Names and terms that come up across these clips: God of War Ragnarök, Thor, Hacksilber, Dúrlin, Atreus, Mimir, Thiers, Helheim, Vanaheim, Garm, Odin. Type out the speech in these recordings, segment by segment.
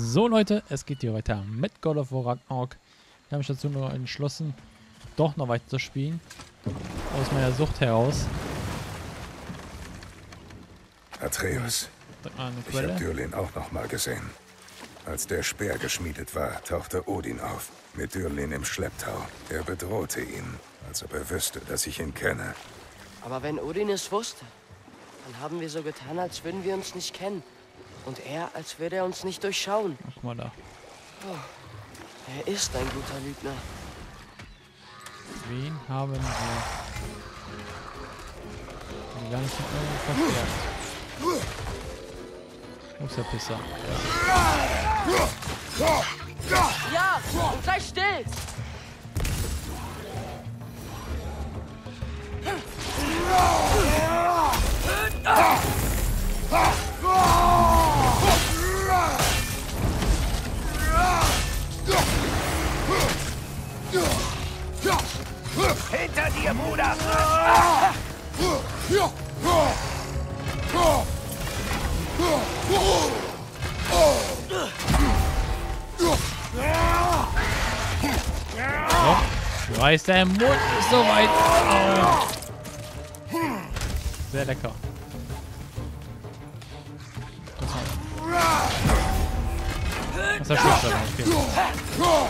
So Leute, es geht hier weiter mit God of War Ragnarök. Ich habe mich dazu nur entschlossen, doch noch weiter zu spielen. Aus meiner Sucht heraus. Atreus, ich habe Dúrlin auch nochmal gesehen. Als der Speer geschmiedet war, tauchte Odin auf, mit Dúrlin im Schlepptau. Er bedrohte ihn, als ob er wüsste, dass ich ihn kenne. Aber wenn Odin es wusste, dann haben wir so getan, als würden wir uns nicht kennen. Und er, als würde er uns nicht durchschauen. Guck mal da. Oh, er ist ein guter Lügner. Wen haben wir? Die ganzen Dinge verkehrt. Ups, der Pisser. Ja, und sei still! Hinter dir, Bruder! So, weiß der Mund ist soweit. Sehr lecker. Das ist schön, okay.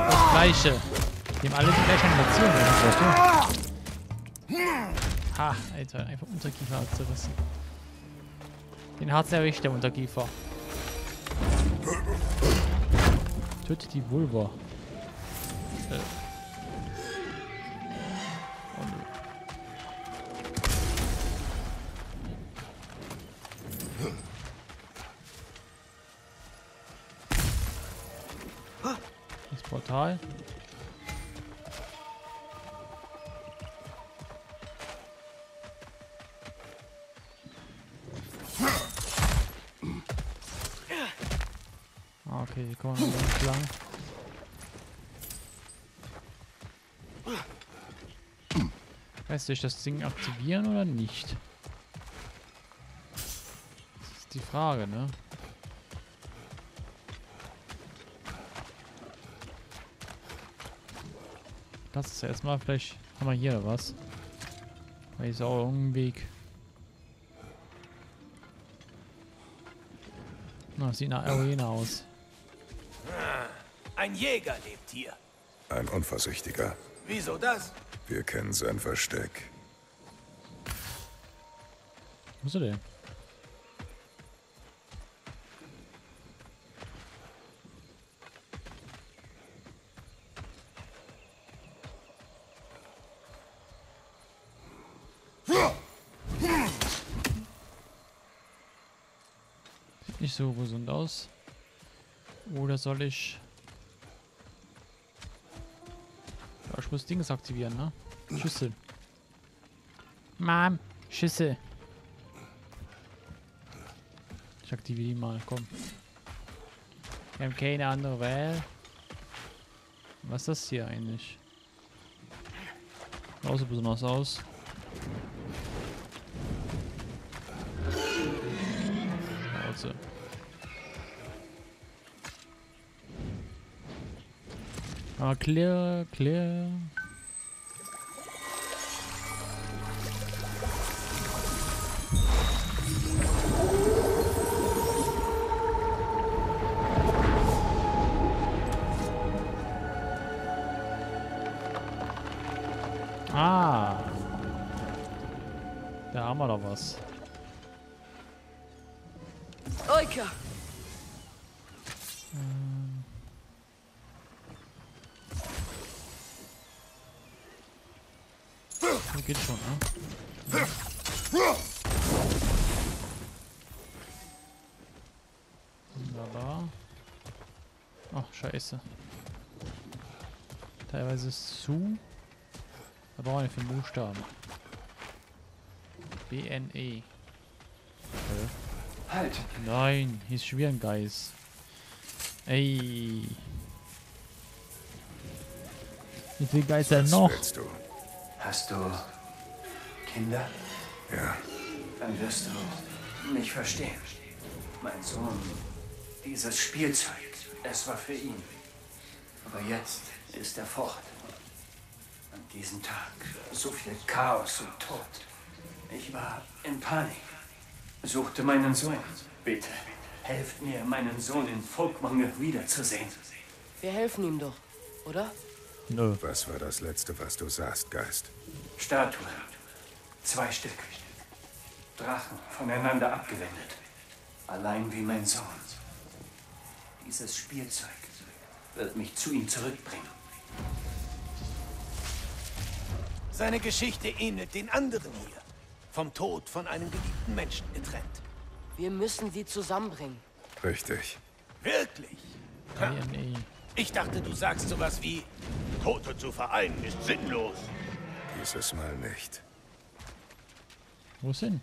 Das gleiche. Die haben alle die gleiche Animation, weißt du? Ha, Alter, einfach Unterkiefer abzurissen. Den hat's erwischt, der Unterkiefer. Tötet die Vulva. Das Portal. Okay, hier kommen wir noch ganz lang. Weißt du, ich das Ding aktivieren oder nicht? Das ist die Frage, ne? Lass es ja erstmal, vielleicht haben wir hier was. Weil ist auch irgendein Weg. Na, das sieht nach Arena aus. Ein Jäger lebt hier. Ein Unvorsichtiger. Wieso das? Wir kennen sein Versteck. Wo ist er denn? Sieht nicht so gesund aus. Oder soll ich... Ich muss Dings aktivieren, ne? Schüssel. Mann, Schüssel. Ich aktiviere die mal, komm. Wir haben keine andere Wahl. Was ist das hier eigentlich? Sieht auch so besonders aus. Also. Ah, clear, clear. Ah. Da haben wir doch was. Oika. Geht schon, ne? Wunderbar. Ach, scheiße. Teilweise ist es zu. Da brauchen wir für einen Buchstaben. BNE. Okay. Halt! Nein, hier ist Schwierengeist. Ey. Wie viel Geister noch? Hast du Kinder? Ja. Dann wirst du mich verstehen. Mein Sohn, dieses Spielzeug, es war für ihn. Aber jetzt ist er fort. An diesem Tag so viel Chaos und Tod. Ich war in Panik. Suchte meinen Sohn. Bitte, helft mir, meinen Sohn in Folkmangel wiederzusehen. Wir helfen ihm doch, oder? Nö. Was war das Letzte, was du sahst, Geist? Statuen. 2 Stück. Drachen, voneinander abgewendet. Allein wie mein Sohn. Dieses Spielzeug wird mich zu ihm zurückbringen. Seine Geschichte ähnelt den anderen hier. Vom Tod von einem geliebten Menschen getrennt. Wir müssen sie zusammenbringen. Richtig. Wirklich? Ja, nee. Ich dachte, du sagst sowas wie, Tote zu vereinen ist sinnlos. Dieses Mal nicht. Wo ist denn?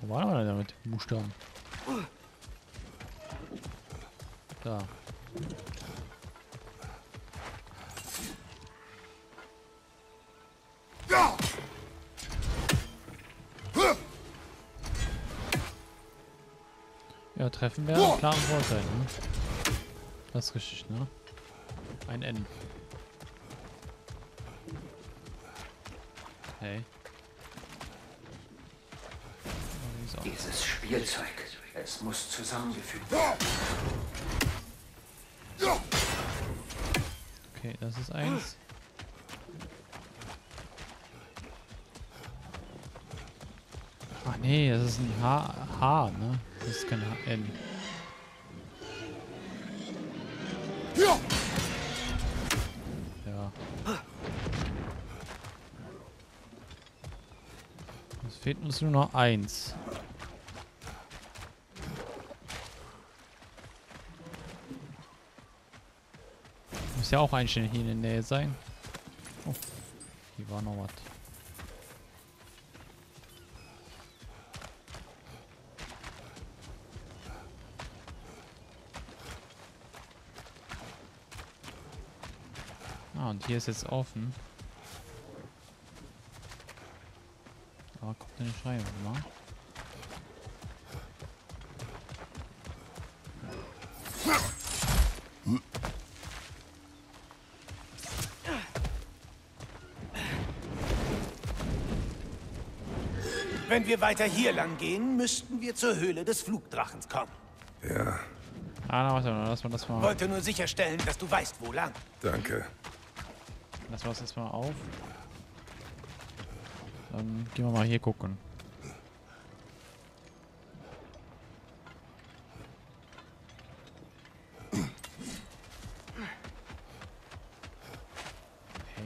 Wo waren wir denn damit? Buchstaben. Da. Ja, treffen wir klar am Vorteil, ne? Das ist richtig, ne? Ein N. Hey. Dieses Spielzeug, es muss zusammengefügt werden. Okay, das ist eins. Ach nee, das ist ein H, ne? Das ist kein N. Ja. Es fehlt uns nur noch eins. Muss ja auch ein Stück hier in der Nähe sein. Oh, hier war noch was. Ah, und hier ist jetzt offen. Da kommt eine Schreibe, ne? Wenn wir weiter hier lang gehen, müssten wir zur Höhle des Flugdrachens kommen. Ja. Ah, na, warte mal, lass mal das mal. Wollte nur sicherstellen, dass du weißt, wo lang. Danke. Lass uns erstmal auf. Dann gehen wir mal hier gucken.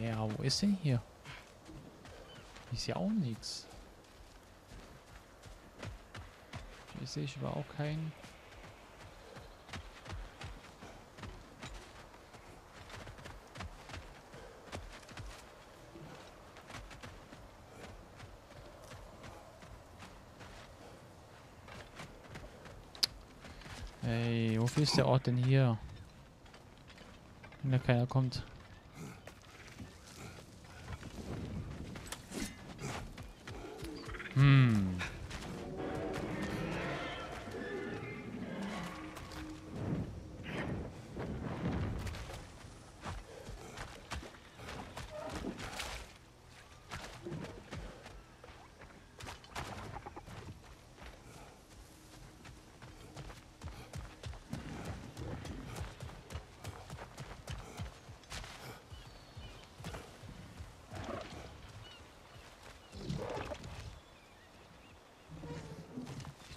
Ja, wo ist denn hier? Ich sehe auch nichts. Hier sehe ich aber auch keinen. Ey, wofür ist der Ort denn hier? Wenn da keiner kommt. Hm.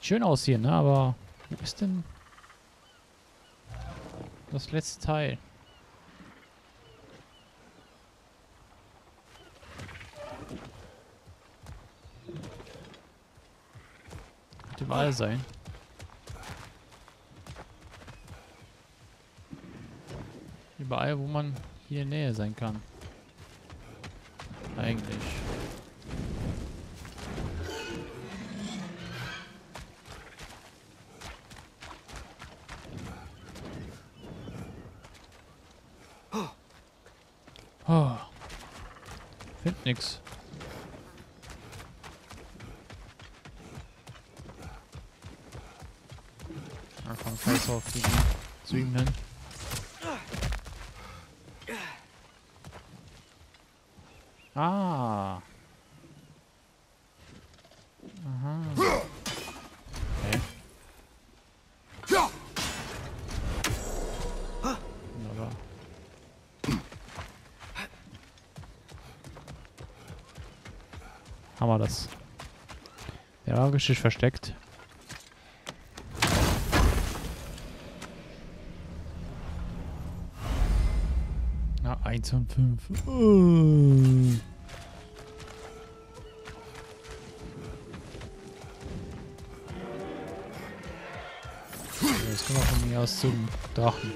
Schön aus hier, ne? Aber wo ist denn das letzte Teil? Wird überall sein. Überall, wo man hier in der Nähe sein kann. Eigentlich. Find nix. Da kommt Scheiß auf die zu ihm hin. Ah. Aha. Okay. Wunderbar. Haben wir das. Der war richtig versteckt. Na, 1 und 5. Jetzt kommen wir von mir aus zum Drachen.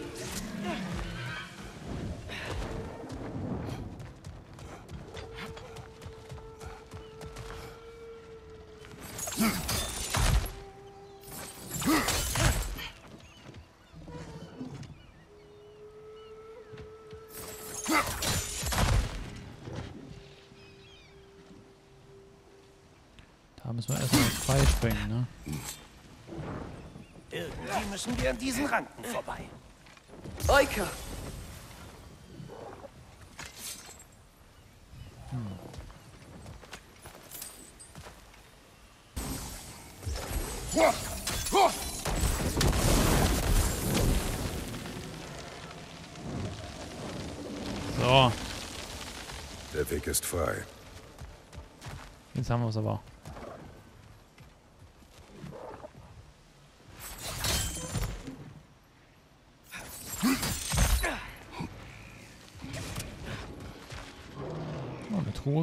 Da müssen wir erstmal freispringen, ne? Irgendwie müssen wir an diesen Ranken vorbei. Oika! So. Der Weg ist frei. Jetzt haben wir es aber.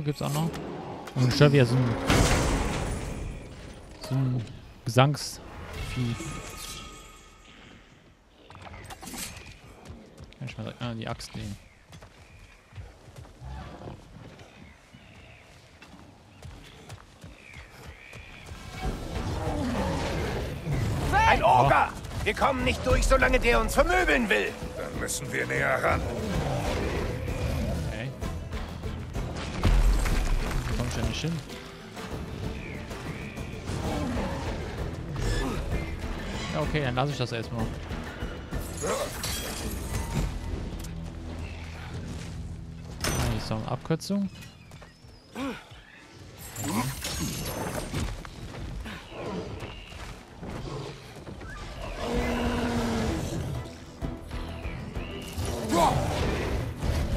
Gibt's auch noch. Und ich stelle wieder so ein Gesangsvieh. Kann ich mal direkt die Axt nehmen. Ein Ogre! Oh. Wir kommen nicht durch, solange der uns vermöbeln will. Dann müssen wir näher ran. Hin. Ja, okay, dann lasse ich das erstmal. Hier ist noch eine Abkürzung.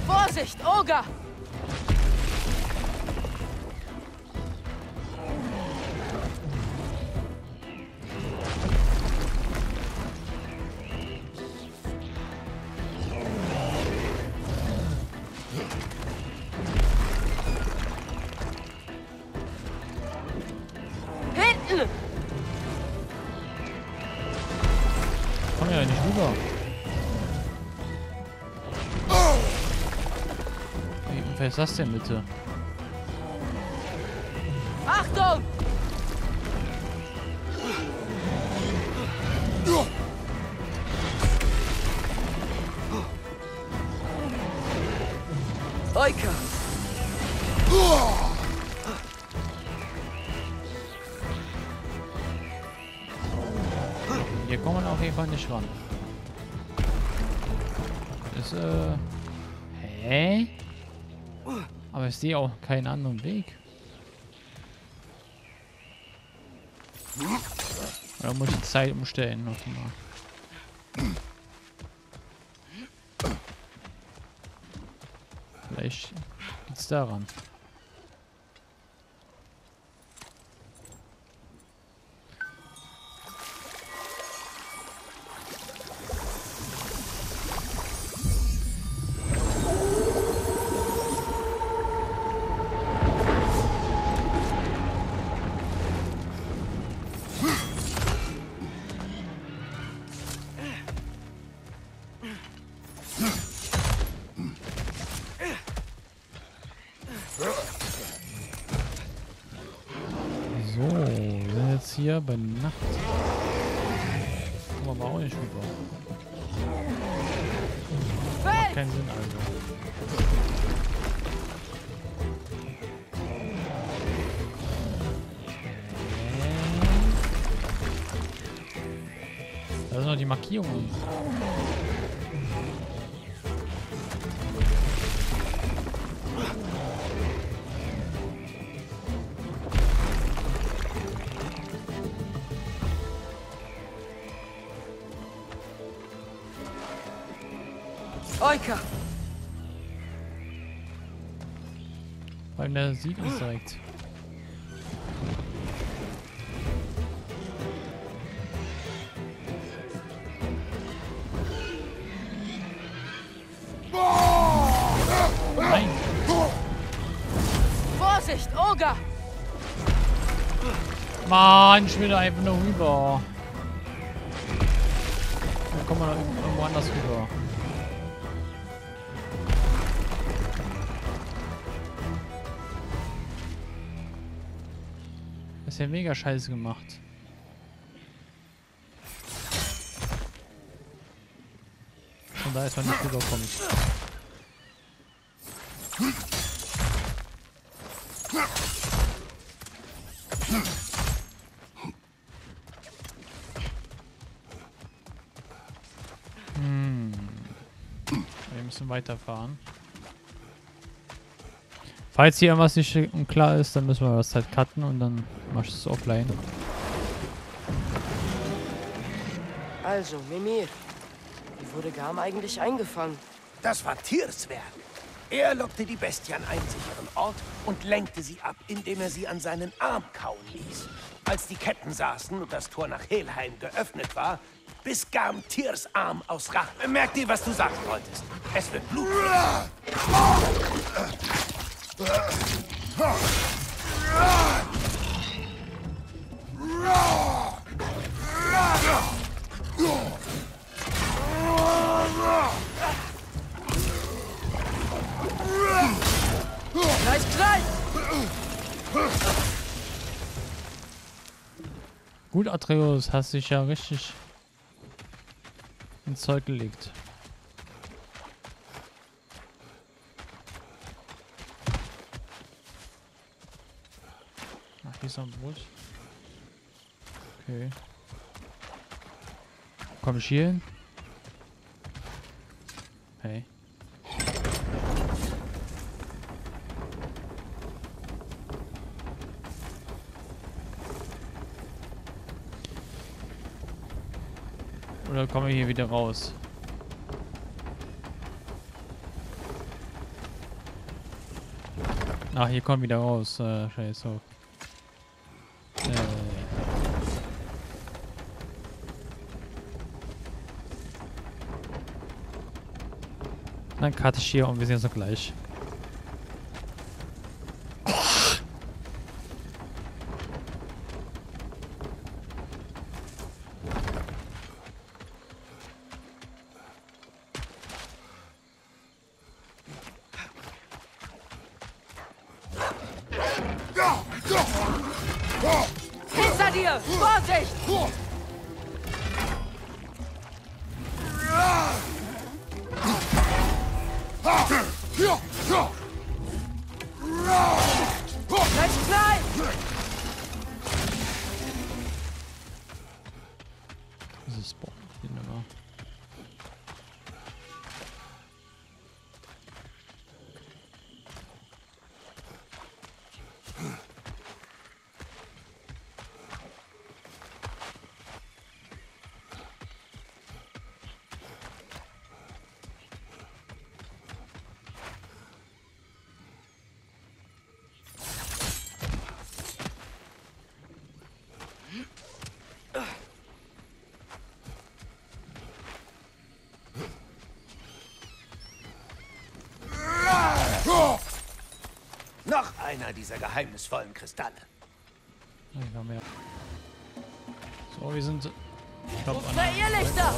Vorsicht, Ogre! Was ist das denn bitte? Achtung! Oika! Hier kommen wir auf jeden Fall nicht ran. Das ist hä? Aber ich sehe auch keinen anderen Weg. Da muss ich die Zeit umstellen nochmal. Vielleicht liegt's daran. Hier bei Nacht. Das kommen wir aber auch nicht rüber. Macht keinen Sinn, also. noch die Markierung. Oika! Weil der sieht uns direkt. Nein. Vorsicht, Ogre! Mann, ich will da einfach nur rüber. Dann kommen wir da irgendwo anders rüber. Das ist ja mega scheiße gemacht. Von da ist man nicht rübergekommen. Wir müssen weiterfahren. Falls hier irgendwas nicht klar ist, dann müssen wir das halt cutten und dann machst du es offline. Also, Mimir. Wie wurde Garm eigentlich eingefangen? Das war Thiers Werk. Er lockte die Bestie an einen sicheren Ort und lenkte sie ab, indem er sie an seinen Arm kauen ließ. Als die Ketten saßen und das Tor nach Helheim geöffnet war, biss Garm Thiers Arm aus Rache. Merk dir, was du sagen wolltest. Es wird Blut. Gleich! Gut, Atreus, hast dich ja richtig ins Zeug gelegt. Ach, hier ist noch ein Brot. Okay. Komm ich hier hin? Hey. Oder kommen wir hier wieder raus? Ach, hier kommen wir wieder raus. Scheiße. Dann cutte ich hier und wir sehen uns noch gleich. Hinter dir! Vorsicht! Noch einer dieser geheimnisvollen Kristalle. So, wir sind. Ich glaube, Verlichter!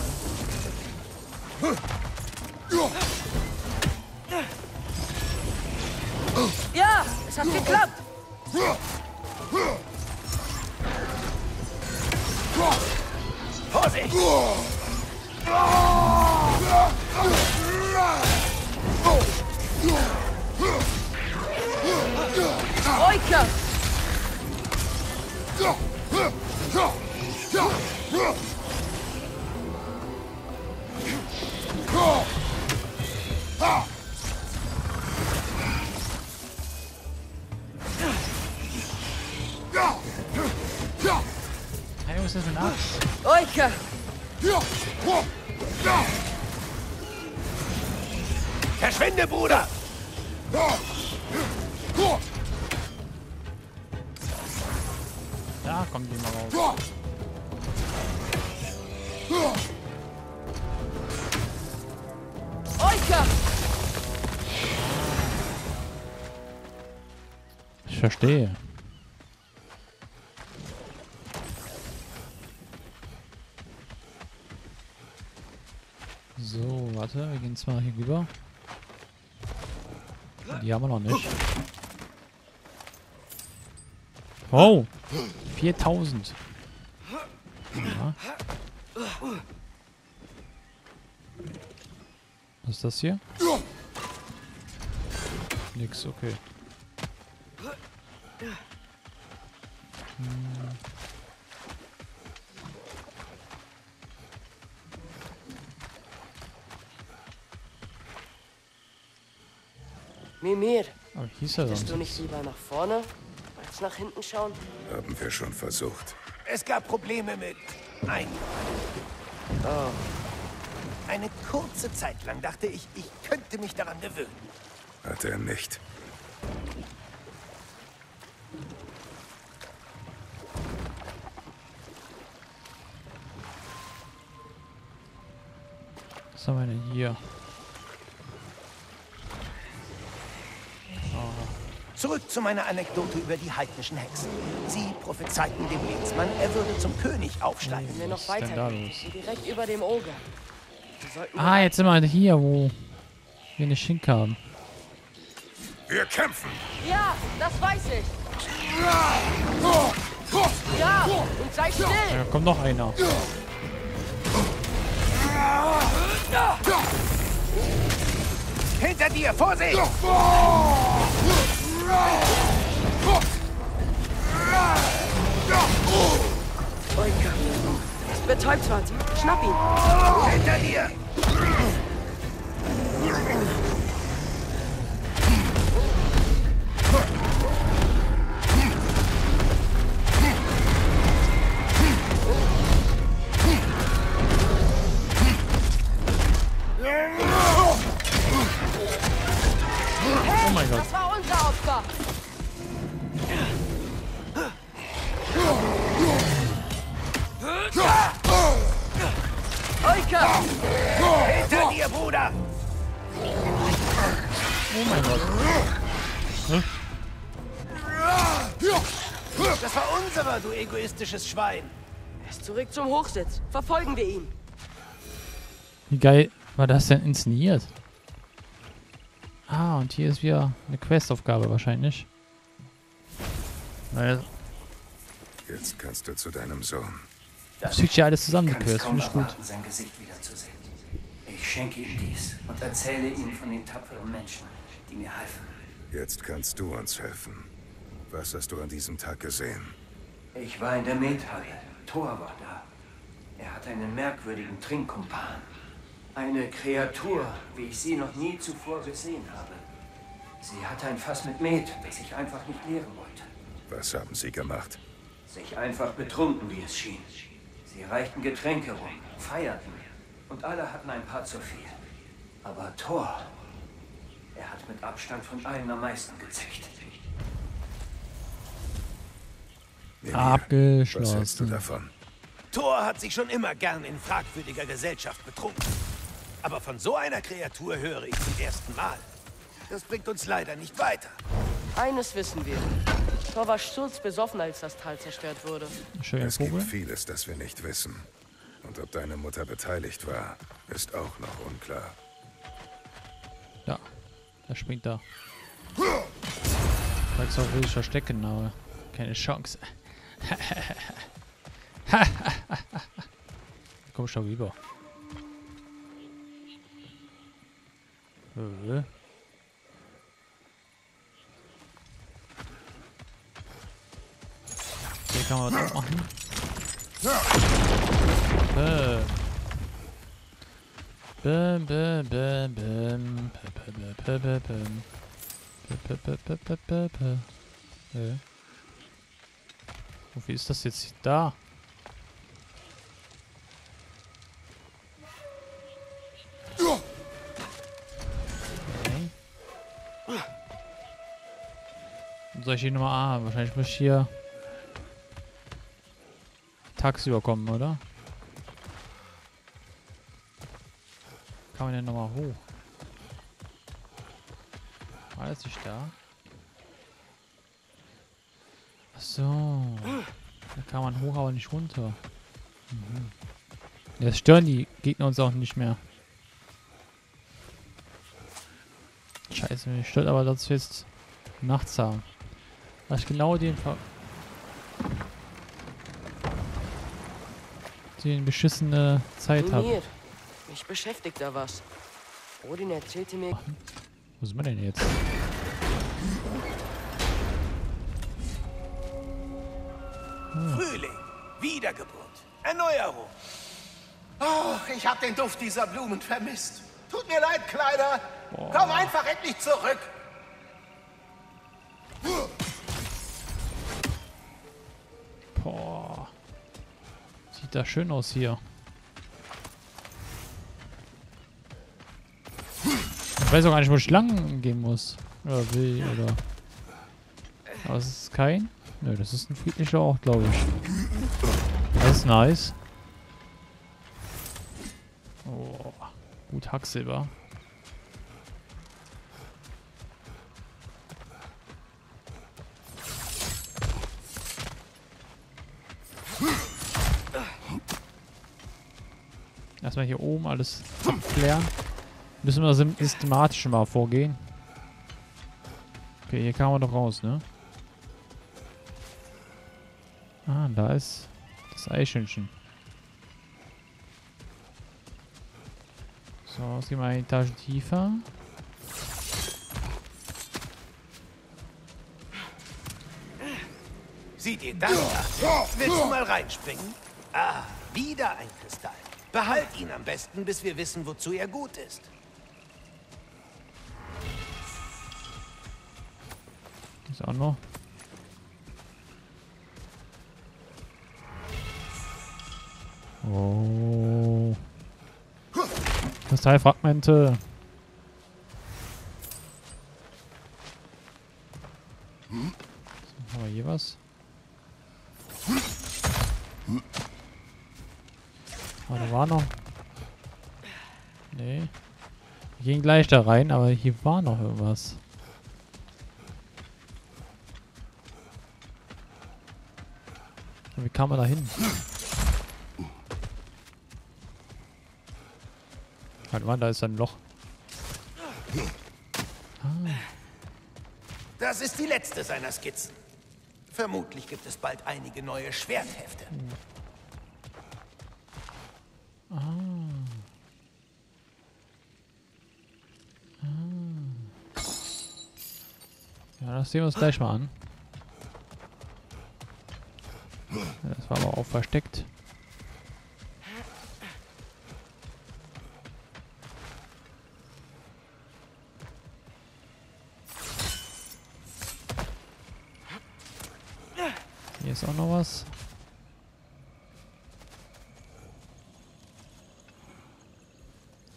Ja, es hat geklappt! Vorsicht! Oika! Oika! Verschwinde, Bruder! Da kommt jemand raus. Oika! Ich verstehe. So, warte, wir gehen jetzt mal hier rüber. Die haben wir noch nicht. Oh! 4000! Ja. Was ist das hier? Nix, okay. Mimir, würdest du nicht lieber nach vorne als nach hinten schauen? Haben wir schon versucht. Es gab Probleme mit einem. Oh. Eine kurze Zeit lang dachte ich, ich könnte mich daran gewöhnen. Hat er nicht. Was haben wir denn hier? Zurück zu meiner Anekdote über die heidnischen Hexen. Sie prophezeiten dem Lehnsmann, er würde zum König aufsteigen. Wenn wir noch weiter direkt über dem Oger. Ah, jetzt sind wir hier, wo wir nicht hinkamen. Wir kämpfen! Ja, das weiß ich! Ja, und sei still! Da kommt noch einer. Hinter dir, Vorsicht! Es betäubt was. Schnapp ihn. Hinter dir. Hinter dir, Bruder! Oh mein Gott. Hä? Das war unserer, du egoistisches Schwein. Er ist zurück zum Hochsitz. Verfolgen wir ihn. Wie geil war das denn inszeniert? Ah, und hier ist wieder eine Questaufgabe wahrscheinlich. Also. Jetzt kannst du zu deinem Sohn. Das fügt ja alles zusammengekürzt, finde ich gut. Sein Gesicht wiederzusehen. Ich schenke ihm dies und erzähle ihm von den tapferen Menschen, die mir halfen. Jetzt kannst du uns helfen. Was hast du an diesem Tag gesehen? Ich war in der Methalle. Thor war da. Er hat einen merkwürdigen Trinkkumpan. Eine Kreatur, wie ich sie noch nie zuvor gesehen habe. Sie hatte ein Fass mit Met, das ich einfach nicht leeren wollte. Was haben sie gemacht? Sich einfach betrunken, wie es schien. Sie reichten Getränke rum, feierten und alle hatten ein paar zu viel. Aber Thor, er hat mit Abstand von allen am meisten gezichtet. Abgeschlossen. Was hältst du davon? Thor hat sich schon immer gern in fragwürdiger Gesellschaft betrunken. Aber von so einer Kreatur höre ich zum ersten Mal. Das bringt uns leider nicht weiter. Eines wissen wir. Thor war sturzbesoffen, als das Tal zerstört wurde. Es gibt vieles, das wir nicht wissen. Und ob deine Mutter beteiligt war, ist auch noch unklar. Ja, da springt er. Sag's auch, will ich verstecken, aber keine Chance. Komm schon rüber. Hier kann man was machen. Wie ist das jetzt da? soll ich hier nochmal? Ah, wahrscheinlich muss ich hier tagsüber kommen, oder? Kann man denn nochmal hoch? War das nicht da? Achso. Da kann man hoch, aber nicht runter. Mhm. Jetzt stören die Gegner uns auch nicht mehr. Scheiße, mich stört aber, dass wir jetzt nachts haben. Was ich genau den beschissene Zeit habe. Mich beschäftigt da was. Odin erzählte mir... Wo sind wir denn jetzt? Frühling, Wiedergeburt, Erneuerung. Oh, ich habe den Duft dieser Blumen vermisst. Tut mir leid, Kleider. Boah. Komm einfach endlich zurück. Boah. Sieht da schön aus hier. Ich weiß auch gar nicht, wo ich lang gehen muss. Oder will, oder... Aber es ist kein... Nö, das ist ein friedlicher Ort, glaube ich. Das ist nice. Oh, gut Hacksilber. Erstmal hier oben alles abklären. Müssen wir systematisch mal vorgehen. Okay, hier kann man doch raus, ne? Ah, da ist das Eichhörnchen. So, jetzt gehen wir eine Etage tiefer. Seht ihr das da? Willst du mal reinspringen? Ah, wieder ein Kristall. Behalt ihn am besten, bis wir wissen, wozu er gut ist. Auch noch. Oh. Kristallfragmente. Hm? So, haben wir hier was? Aber da war noch. Nee. Wir gehen gleich da rein, aber hier war noch irgendwas. Wie kam man da hin? Warte mal, da ist ein Loch. Ah. Das ist die letzte seiner Skizzen. Vermutlich gibt es bald einige neue Schwerthefte. Ah. Ah. Ja, das sehen wir uns gleich mal an. Das war aber auch versteckt. Hier ist auch noch was.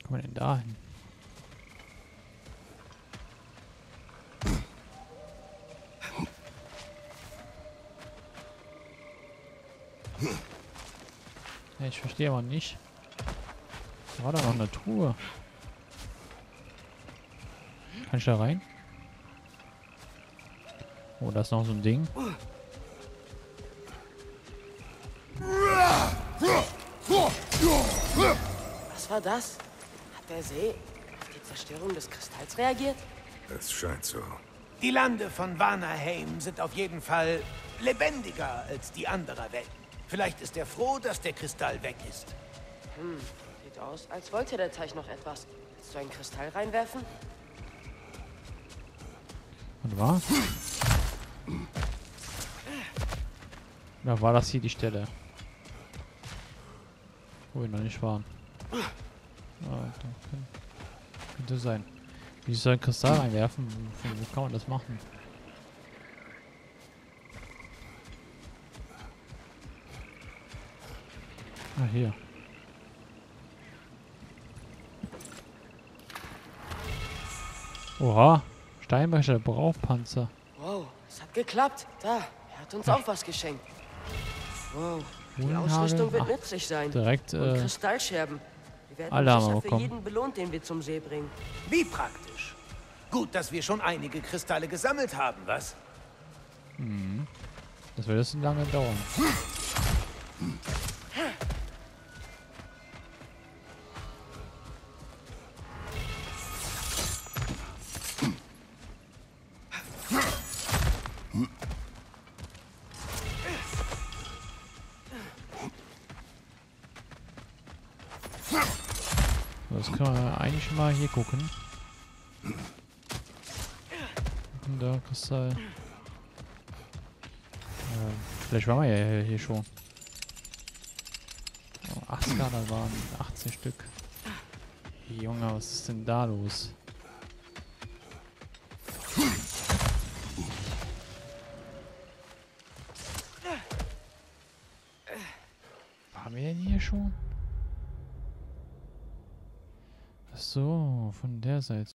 Wo kommen wir denn da hin? Ich verstehe aber nicht. Da war da noch eine Truhe. Kann ich da rein? Oh, da ist noch so ein Ding. Was war das? Hat der See auf die Zerstörung des Kristalls reagiert? Es scheint so. Die Lande von Vanaheim sind auf jeden Fall lebendiger als die anderer Welt. Vielleicht ist er froh, dass der Kristall weg ist. Hm, sieht aus, als wollte der Teich noch etwas. Willst du einen Kristall reinwerfen? Und war? Ja, war das hier die Stelle? Wo wir noch nicht waren. Ah, könnte sein. Wie soll ein Kristall reinwerfen? Von wo kann man das machen? Ah, hier. Oha, Steinbecher, Brauchpanzer. Wow, das hat hat geklappt. Da, er hat uns auch was geschenkt. Wow, die Ausrüstung wird nützlich sein. Direkt Kristallscherben. Wir werden sicher für jeden belohnt, den wir zum See bringen. Wie praktisch. Gut, dass wir schon einige Kristalle gesammelt haben, was? Hm. Das wird jetzt lange dauern. Das können wir eigentlich mal hier gucken. Da, Kristall. Vielleicht waren wir ja hier schon. Oh, 8 Skala waren 18 Stück. Junge, was ist denn da los? Waren wir denn hier schon? Ach so, von der Seite.